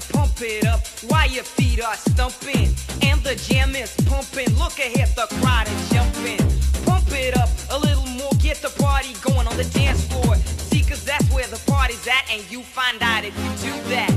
time, pump it up while your feet are stumping. And the jam is pumping, look ahead, the crowd is jumping. Pump it up a little more, get the party going on the dance floor. See, cause that's where the party's at, and you find out if you do that.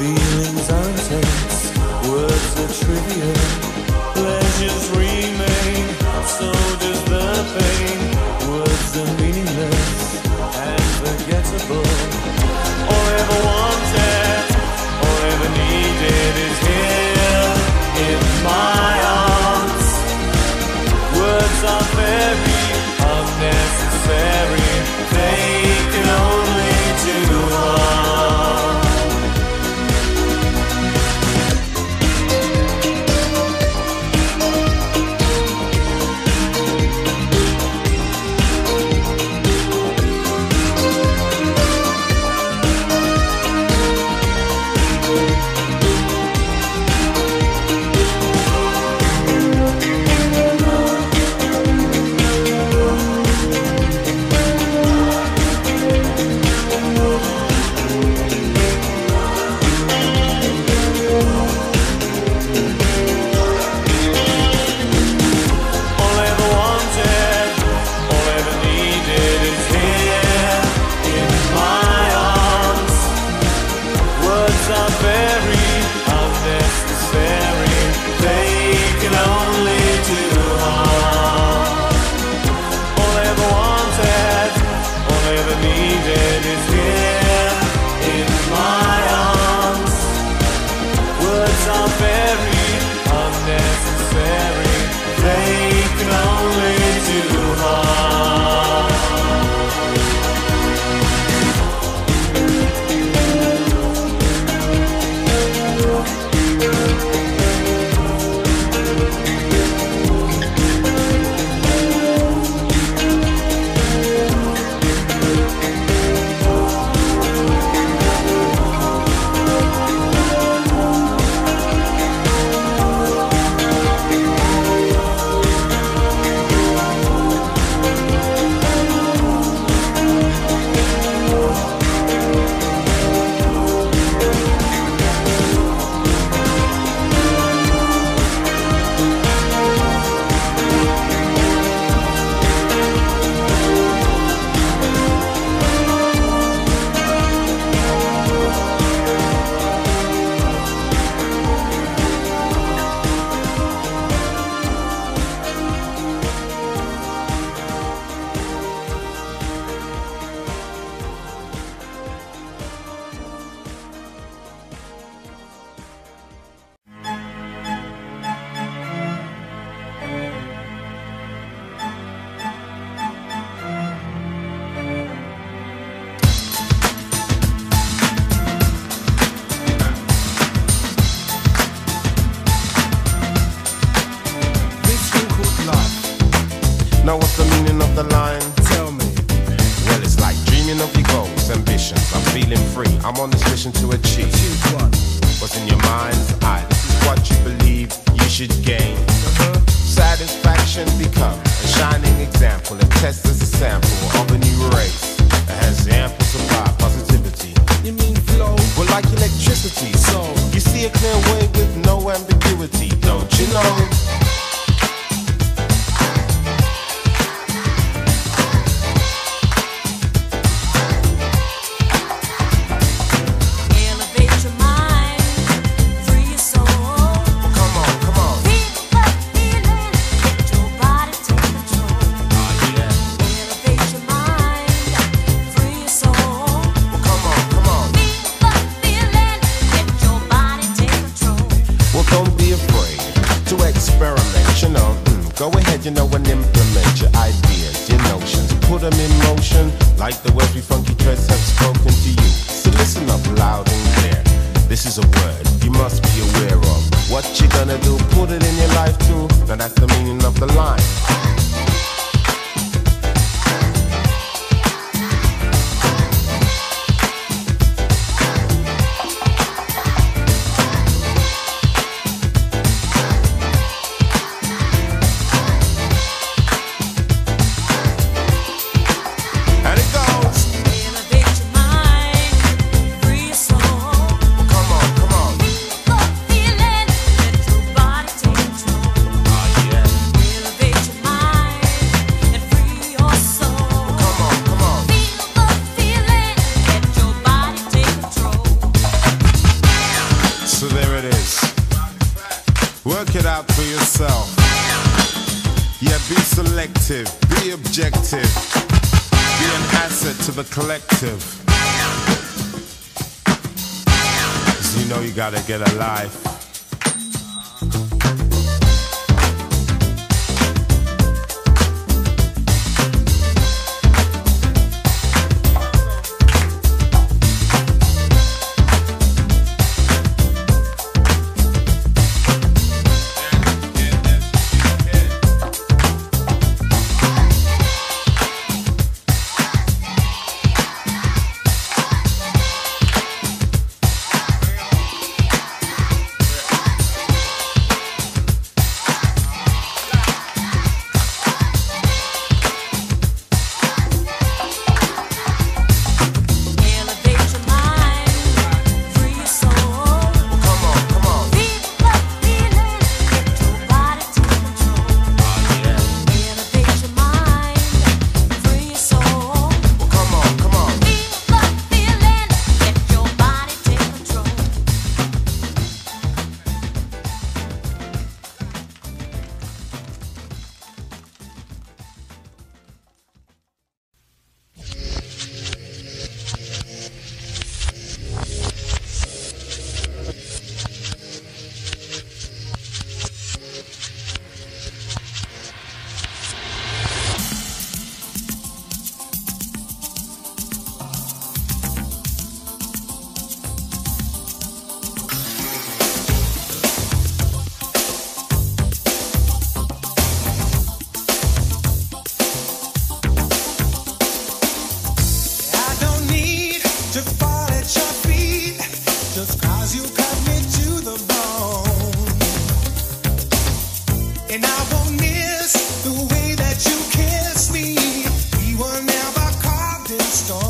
Feelings are intense, words are trivial. ashes remain, so does the pain. Words are meaningless and forgettable. All I ever wanted, all I ever needed is here in my arms. Words are very unnecessary, they can only do harm. Work it out for yourself. Yeah, be selective, be objective, be an asset to the collective. 'Cause you know you gotta get a life. Stop.